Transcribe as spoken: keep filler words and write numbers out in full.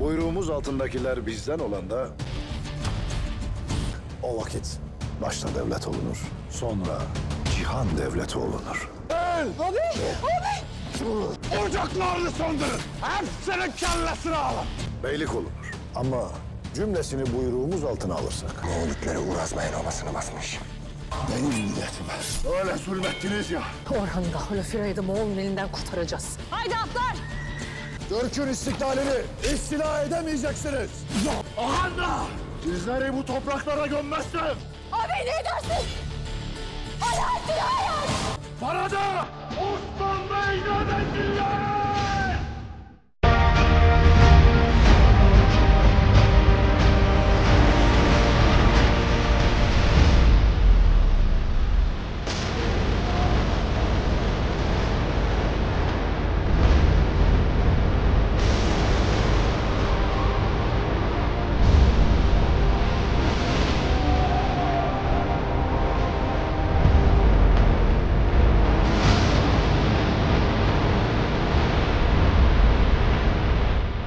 Buyruğumuz altındakiler bizden olan da... O vakit başta devlet olunur, sonra cihan devleti olunur. El! Abi! Abi! Ocaklarını söndürün! Hepsinin kellesini alın! Beylik olunur ama cümlesini buyruğumuz altına alırsak... Mevlütleri Uraz Bey'in obasını basmış. Benim milletime. Öyle zulmettiniz ya. Orhan'ı da Hale Firay'ı da Moğol'un elinden kurtaracağız. Haydi atlar! Türk'ün istiklalini istila edemeyeceksiniz. Orhan'la! Sizleri bu topraklara gömmezsem! Abi ne dersin? Alaaddin hayır! Bana da Osman Bey'den dinler!